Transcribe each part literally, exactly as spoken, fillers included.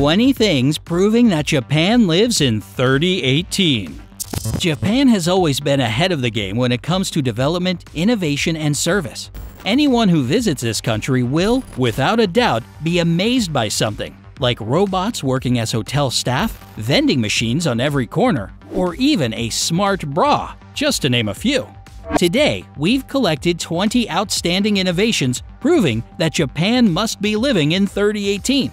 twenty things proving that Japan lives in thirty eighteen. Japan has always been ahead of the game when it comes to development, innovation, and service. Anyone who visits this country will, without a doubt, be amazed by something, like robots working as hotel staff, vending machines on every corner, or even a smart bra, just to name a few. Today, we've collected twenty outstanding innovations proving that Japan must be living in thirty eighteen.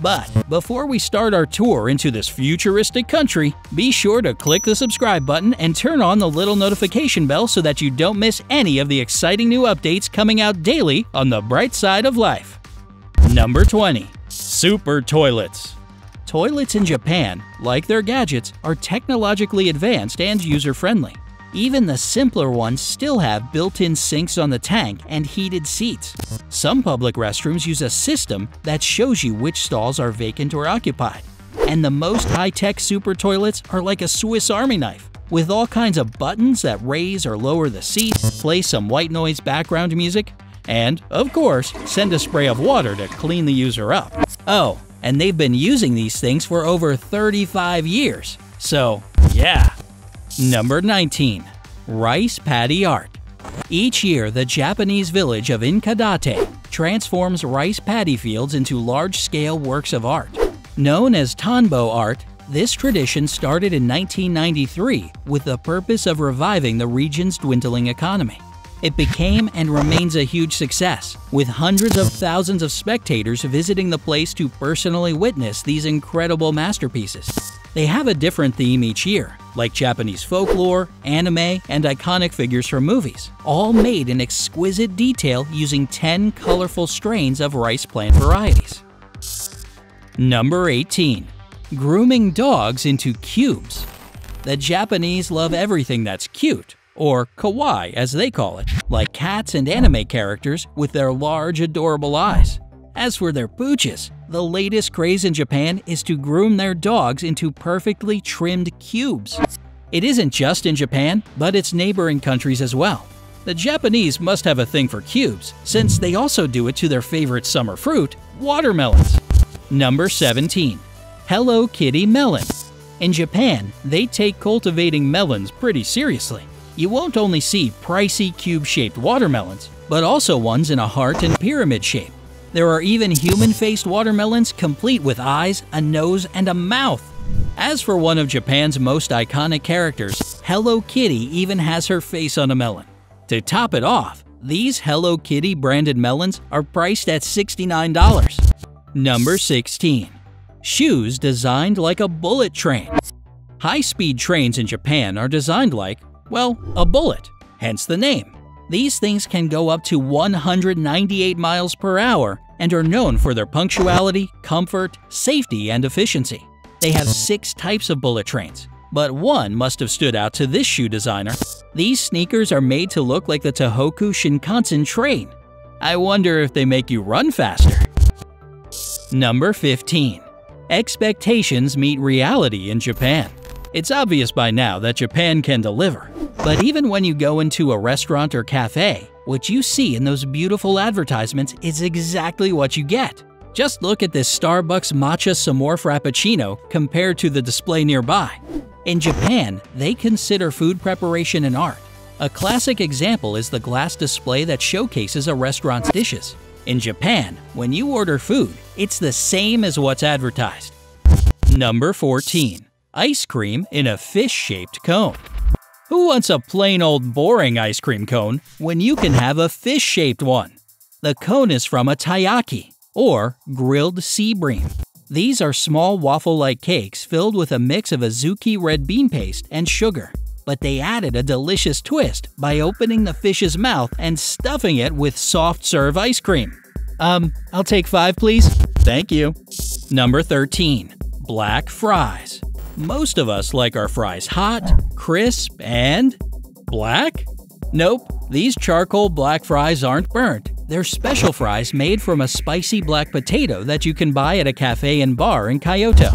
But before we start our tour into this futuristic country, be sure to click the subscribe button and turn on the little notification bell so that you don't miss any of the exciting new updates coming out daily on the bright side of life. Number twenty. Super toilets. Toilets in Japan, like their gadgets, are technologically advanced and user-friendly. Even the simpler ones still have built-in sinks on the tank and heated seats. Some public restrooms use a system that shows you which stalls are vacant or occupied. And the most high-tech super toilets are like a Swiss Army knife, with all kinds of buttons that raise or lower the seat, play some white noise background music, and, of course, send a spray of water to clean the user up. Oh, and they've been using these things for over thirty-five years. So, yeah. Number nineteen. Rice Paddy Art. Each year, the Japanese village of Inkadate transforms rice paddy fields into large-scale works of art. Known as Tanbo art, this tradition started in nineteen ninety-three with the purpose of reviving the region's dwindling economy. It became and remains a huge success, with hundreds of thousands of spectators visiting the place to personally witness these incredible masterpieces. They have a different theme each year, like Japanese folklore, anime, and iconic figures from movies, all made in exquisite detail using ten colorful strains of rice plant varieties. Number eighteen. Grooming dogs into cubes. The Japanese love everything that's cute, or kawaii as they call it, like cats and anime characters with their large, adorable eyes. As for their pooches, the latest craze in Japan is to groom their dogs into perfectly trimmed cubes. It isn't just in Japan, but its neighboring countries as well. The Japanese must have a thing for cubes, since they also do it to their favorite summer fruit, watermelons. Number seventeen. Hello Kitty melon. In Japan, they take cultivating melons pretty seriously. You won't only see pricey cube-shaped watermelons, but also ones in a heart and pyramid shape. There are even human-faced watermelons complete with eyes, a nose, and a mouth. As for one of Japan's most iconic characters, Hello Kitty even has her face on a melon. To top it off, these Hello Kitty branded melons are priced at sixty-nine dollars. Number sixteen. Shoes designed like a bullet train. High-speed trains in Japan are designed like, well, a bullet, hence the name. These things can go up to one hundred ninety-eight miles per hour and are known for their punctuality, comfort, safety, and efficiency. They have six types of bullet trains, but one must have stood out to this shoe designer. These sneakers are made to look like the Tohoku Shinkansen train. I wonder if they make you run faster. Number fifteen. Expectations meet reality in Japan. It's obvious by now that Japan can deliver. But even when you go into a restaurant or cafe, what you see in those beautiful advertisements is exactly what you get. Just look at this Starbucks matcha s'more frappuccino compared to the display nearby. In Japan, they consider food preparation an art. A classic example is the glass display that showcases a restaurant's dishes. In Japan, when you order food, it's the same as what's advertised. Number fourteen. Ice cream in a fish-shaped cone. Who wants a plain old boring ice cream cone when you can have a fish-shaped one? The cone is from a taiyaki, or grilled sea bream. These are small waffle-like cakes filled with a mix of azuki red bean paste and sugar, but they added a delicious twist by opening the fish's mouth and stuffing it with soft-serve ice cream. Um, I'll take five, please. Thank you. Number thirteen. Black fries. Most of us like our fries hot, crisp, and… black? Nope, these charcoal black fries aren't burnt. They're special fries made from a spicy black potato that you can buy at a cafe and bar in Kyoto.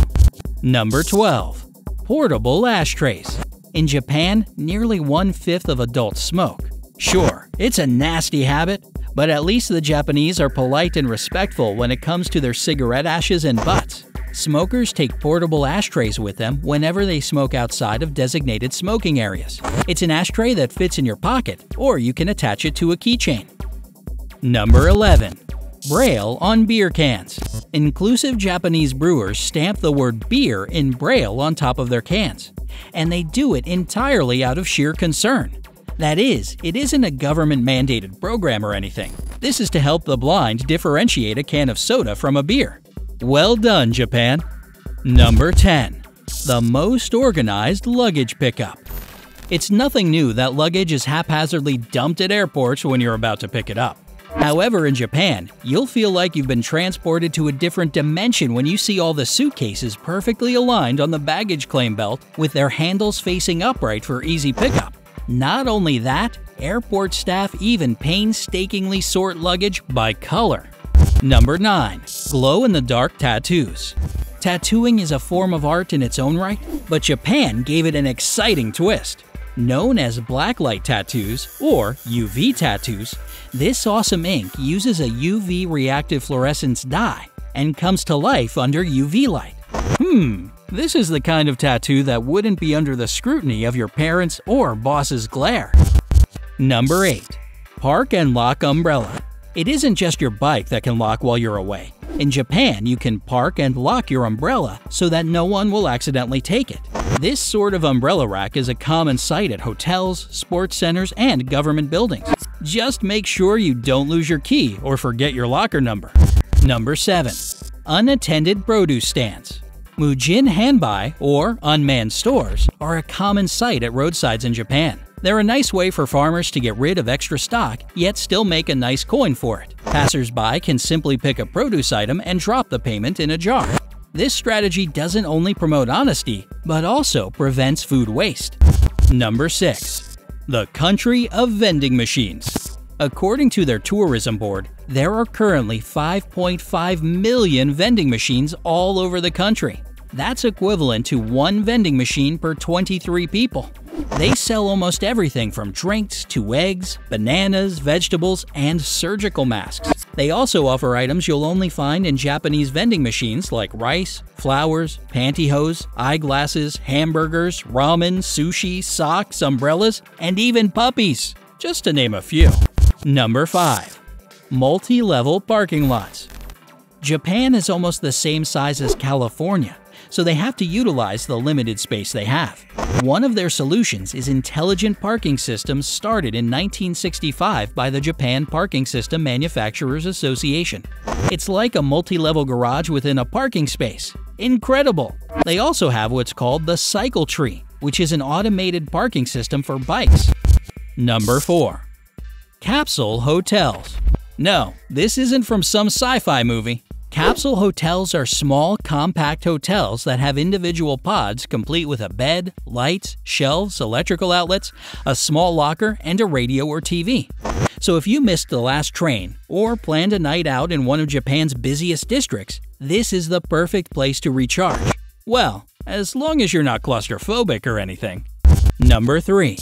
Number twelve. Portable ashtrays. In Japan, nearly one-fifth of adults smoke. Sure, it's a nasty habit, but at least the Japanese are polite and respectful when it comes to their cigarette ashes and butts. Smokers take portable ashtrays with them whenever they smoke outside of designated smoking areas. It's an ashtray that fits in your pocket, or you can attach it to a keychain. Number eleven. Braille on beer cans. Inclusive Japanese brewers stamp the word beer in Braille on top of their cans. And they do it entirely out of sheer concern. That is, it isn't a government-mandated program or anything. This is to help the blind differentiate a can of soda from a beer. Well done, Japan! Number ten. The most organized luggage pickup. It's nothing new that luggage is haphazardly dumped at airports when you're about to pick it up. However, in Japan, you'll feel like you've been transported to a different dimension when you see all the suitcases perfectly aligned on the baggage claim belt with their handles facing upright for easy pickup. Not only that, airport staff even painstakingly sort luggage by color. Number nine. Glow-in-the-dark tattoos. Tattooing is a form of art in its own right, but Japan gave it an exciting twist. Known as blacklight tattoos or U V tattoos, this awesome ink uses a U V reactive fluorescence dye and comes to life under U V light. Hmm, this is the kind of tattoo that wouldn't be under the scrutiny of your parents' or boss's glare. Number eight. Park and lock umbrella. It isn't just your bike that can lock while you're away. In Japan, you can park and lock your umbrella so that no one will accidentally take it. This sort of umbrella rack is a common sight at hotels, sports centers, and government buildings. Just make sure you don't lose your key or forget your locker number. Number seven. Unattended produce stands. Mujin Hanbai, or unmanned stores, are a common sight at roadsides in Japan. They're a nice way for farmers to get rid of extra stock, yet still make a nice coin for it. Passers-by can simply pick a produce item and drop the payment in a jar. This strategy doesn't only promote honesty, but also prevents food waste. Number six. The country of vending machines. According to their tourism board, there are currently five point five million vending machines all over the country. That's equivalent to one vending machine per twenty-three people. They sell almost everything from drinks to eggs, bananas, vegetables, and surgical masks. They also offer items you'll only find in Japanese vending machines like rice, flowers, pantyhose, eyeglasses, hamburgers, ramen, sushi, socks, umbrellas, and even puppies, just to name a few. Number five. Multi-level parking lots. Japan is almost the same size as California, so they have to utilize the limited space they have. One of their solutions is intelligent parking systems started in nineteen sixty-five by the Japan Parking System Manufacturers Association. It's like a multi-level garage within a parking space. Incredible! They also have what's called the cycle tree, which is an automated parking system for bikes. Number four. Capsule hotels. No, this isn't from some sci-fi movie. Capsule hotels are small, compact hotels that have individual pods complete with a bed, lights, shelves, electrical outlets, a small locker, and a radio or T V. So if you missed the last train or planned a night out in one of Japan's busiest districts, this is the perfect place to recharge. Well, as long as you're not claustrophobic or anything. Number three.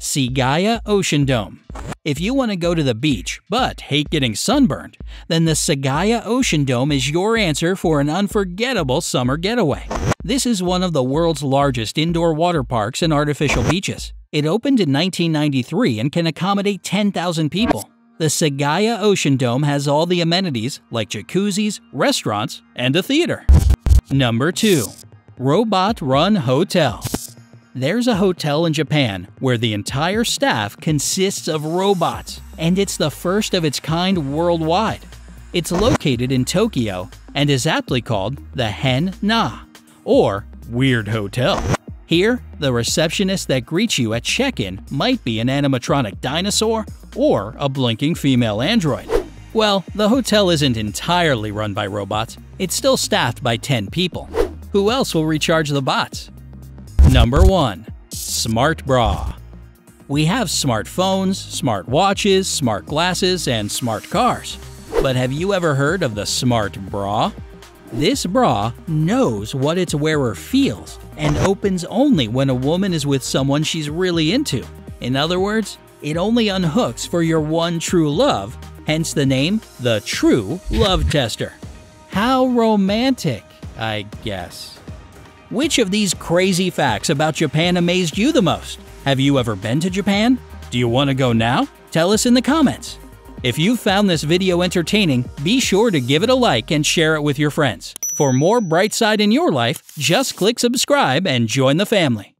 Seagaia Ocean Dome. If you want to go to the beach but hate getting sunburned, then the Seagaia Ocean Dome is your answer for an unforgettable summer getaway. This is one of the world's largest indoor water parks and artificial beaches. It opened in nineteen ninety-three and can accommodate ten thousand people. The Seagaia Ocean Dome has all the amenities like jacuzzis, restaurants, and a theater. Number two. Robot-run hotel. There's a hotel in Japan where the entire staff consists of robots, and it's the first of its kind worldwide. It's located in Tokyo and is aptly called the Hen-Na, or Weird Hotel. Here, the receptionist that greets you at check-in might be an animatronic dinosaur or a blinking female android. Well, the hotel isn't entirely run by robots. It's still staffed by ten people. Who else will recharge the bots? Number one. Smart bra. We have smartphones, smart watches, smart glasses, and smart cars. But have you ever heard of the smart bra? This bra knows what its wearer feels and opens only when a woman is with someone she's really into. In other words, it only unhooks for your one true love, hence the name, the True Love Tester. How romantic! I guess. Which of these crazy facts about Japan amazed you the most? Have you ever been to Japan? Do you want to go now? Tell us in the comments. If you found this video entertaining, be sure to give it a like and share it with your friends. For more bright side in your life, just click subscribe and join the family.